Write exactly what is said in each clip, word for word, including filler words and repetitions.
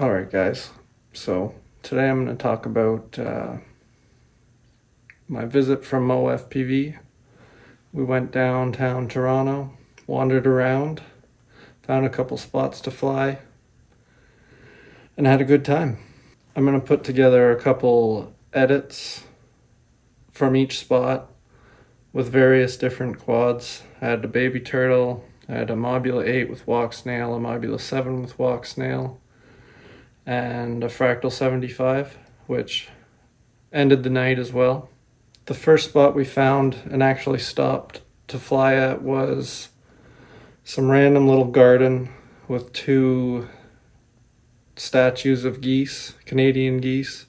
Alright guys, so today I'm going to talk about uh, my visit from MoeFPV. We went downtown Toronto, wandered around, found a couple spots to fly, and had a good time. I'm going to put together a couple edits from each spot with various different quads. I had a baby turtle, I had a Mobula eight with Walksnail, a Mobula seven with Walksnail, and a fractal seventy-five, which ended the night as well. The first spot we found and actually stopped to fly at was some random little garden with two statues of geese, Canadian geese.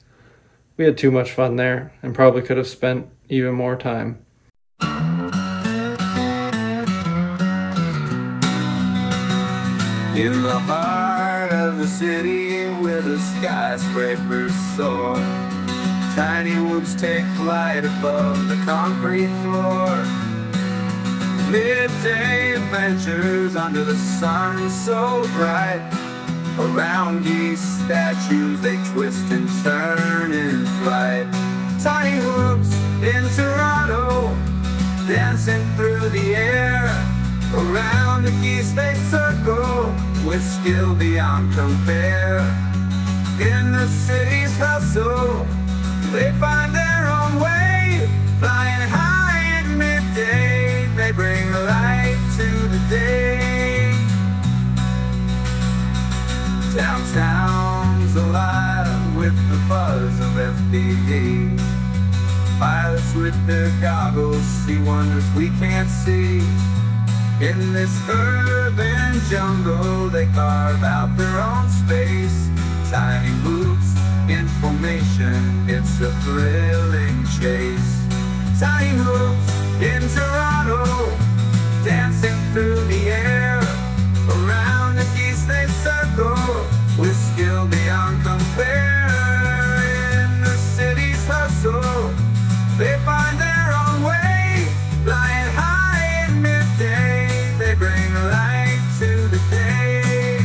We had too much fun there and probably could have spent even more time. In the heart of the city where the skyscrapers soar, tiny whoops take flight above the concrete floor. Midday adventures under the sun so bright. Around these statues they twist and turn in flight. Tiny whoops in Toronto, dancing through the air. Around the geese they circle with skill beyond compare. In the city's hustle, they find their own way. Flying high at midday, they bring light to the day. Downtown's alive with the buzz of F P V. Pilots with their goggles see wonders we can't see. In this urban jungle, they carve out their own space. Tiny whoops in formation, it's a thrilling chase. Tiny whoops in Toronto, dancing through the air. Around the geese they circle, with skill beyond compare. In the city's hustle, they find their own way. Flying high at midday, bring light to the day.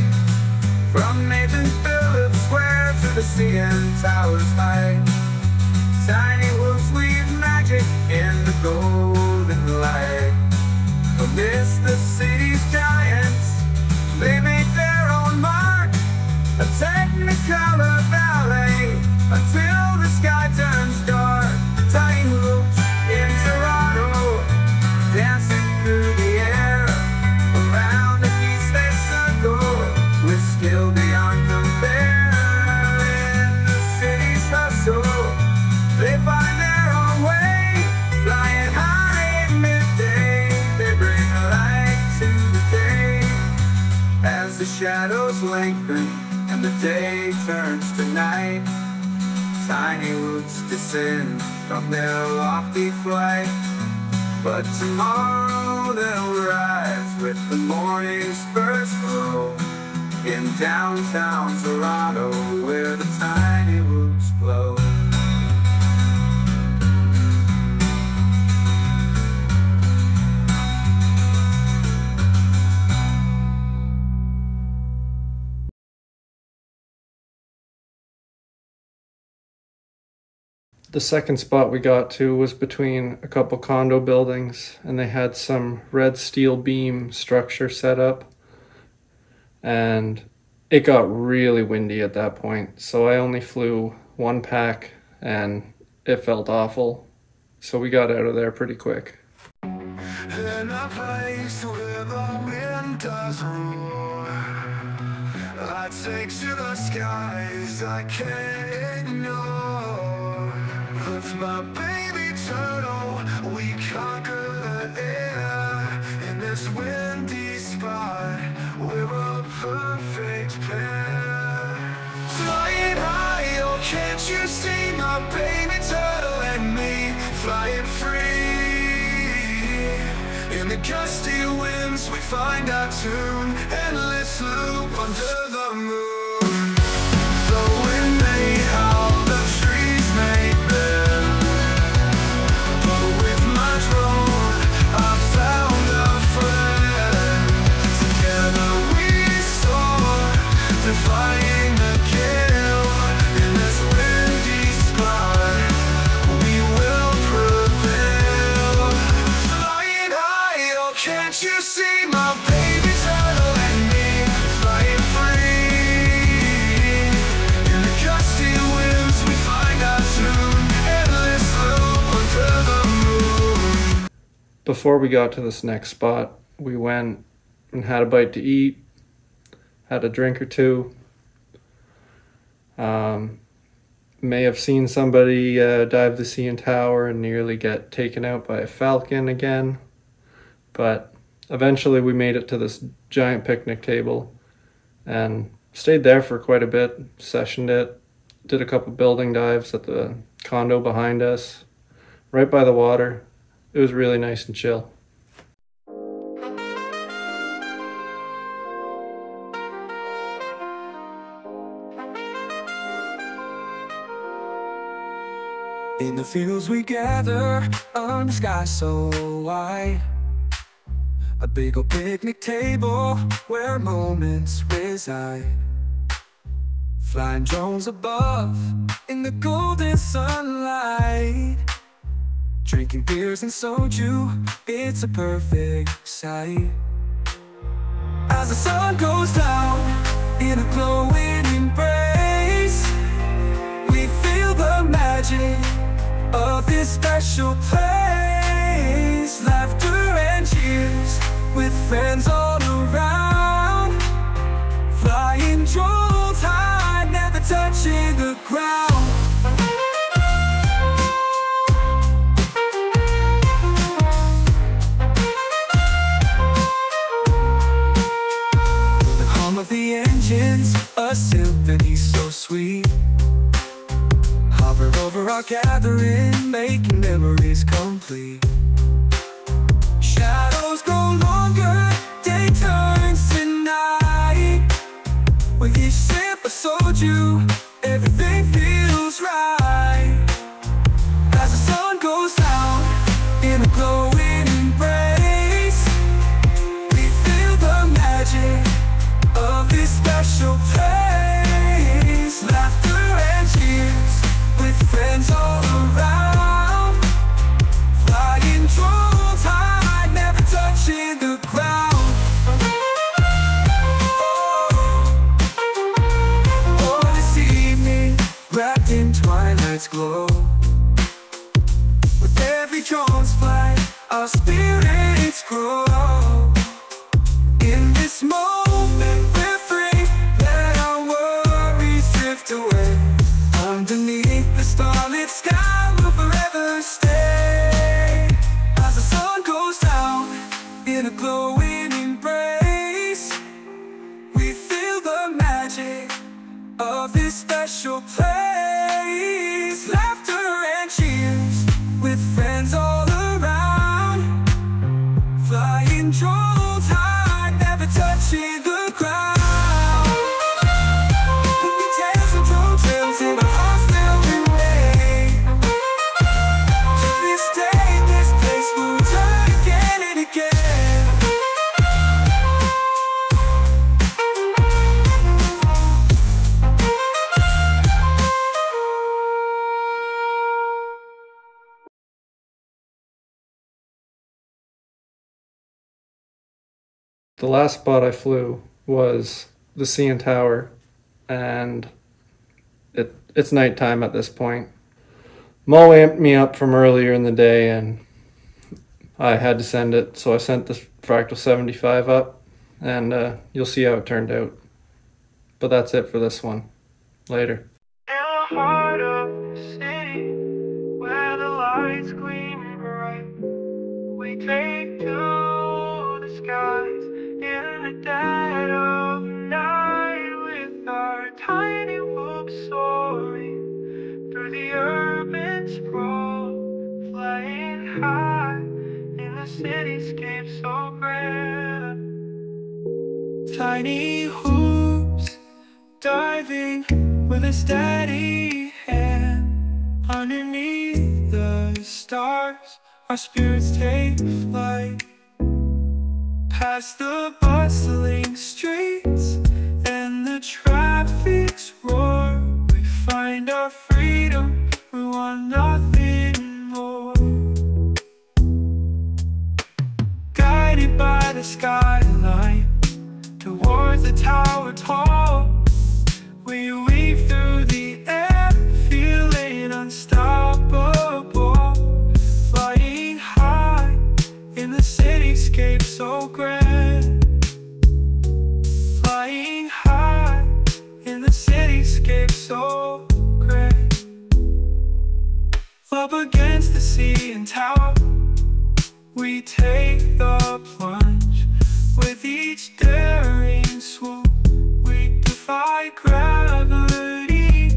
From Nathan Phillips Square to the C N Tower's height, tiny wolves weave magic in the golden light. Amidst the city's giants, they make their own mark. A technicolor ballet until the sky turns dark. Tiny wolves in Toronto, dancing through the shadows lengthen and the day turns to night. Tiny whoops descend from their lofty flight, but tomorrow they'll rise with the morning's first glow. In downtown Toronto, where the tiny whoops blow. The second spot we got to was between a couple condo buildings, and they had some red steel beam structure set up, and it got really windy at that point, so I only flew one pack and it felt awful, so we got out of there pretty quick. In a place where the wind does roar, I take to the skies I can't ignore. With my baby turtle, we conquer the air. In this windy spot, we're a perfect pair. Flying high, oh can't you see? My baby turtle and me, flying free. In the gusty winds, we find our tune. Endless loop under the moon. Defying the before we got to this next spot, we went and had a bite to eat, had a drink or two. Um, may have seen somebody uh, dive the C N Tower and nearly get taken out by a falcon again. But eventually we made it to this giant picnic table and stayed there for quite a bit, sessioned it, did a couple building dives at the condo behind us, right by the water. It was really nice and chill. In the fields we gather under the sky so wide, a big old picnic table where moments reside. Flying drones above in the golden sunlight, drinking beers and soju, it's a perfect sight. As the sun goes down in a glowing embrace, we feel the magic of this special place. Laughter and cheers with friends all around, flying drones high, never touching the ground. The hum of the engines, a symphony so sweet, hover over our gathering, making memories complete. Shadows grow longer, day turns to night. With each sip of soju, everything feels right. As the sun goes down in a glowing embrace, we feel the magic of this special place. Laughter and tears with friends all around, flying drones high, never touching the ground. Oh, oh, this evening wrapped in twilight's glow, with every drone's flight, our spirits grow. In this moment we're free, let our worries drift away, underneath starlit sky will forever stay. As the sun goes down in a glowing embrace, we feel the magic of this special place. Laughter and cheers with friends all around, flying drones high, never touching the ground. The last spot I flew was the C N Tower, and it, it's nighttime at this point. Moe amped me up from earlier in the day, and I had to send it, so I sent this fractal seventy-five up, and uh, you'll see how it turned out. But that's it for this one. Later. In the heart of the city, where the lights gleam bright, we take to the skies. In the dead of night, with our tiny whoops soaring through the urban sprawl, flying high in the cityscape so grand. Tiny hoops diving with a steady hand, underneath the stars our spirits take flight. Past the bustling streets and the traffic's roar, we find our freedom, we want nothing more. Guided by the skyline towards the tower tall, we weave through the air, feeling unstoppable, flying high in the up against the C N Tower, we take the plunge. With each daring swoop, we defy gravity.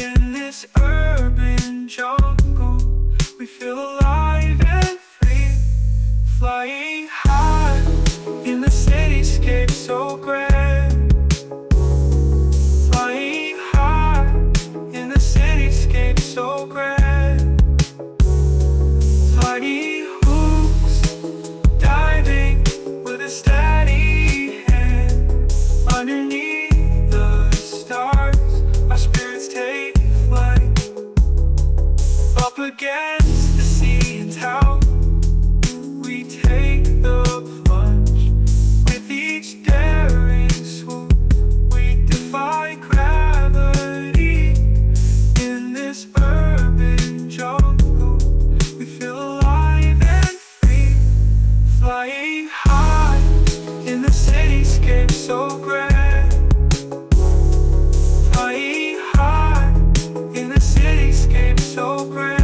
In this urban jungle, we feel alive and free, flying high in the cityscape so grand. Against the sea and how we take the plunge. With each daring swoop, we defy gravity. In this urban jungle, we feel alive and free, flying high in the cityscape so grand. Flying high in the cityscape so grand.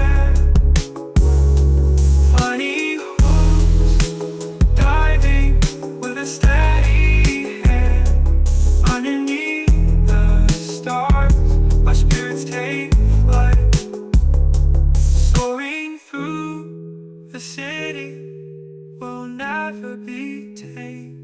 The city will never be tamed.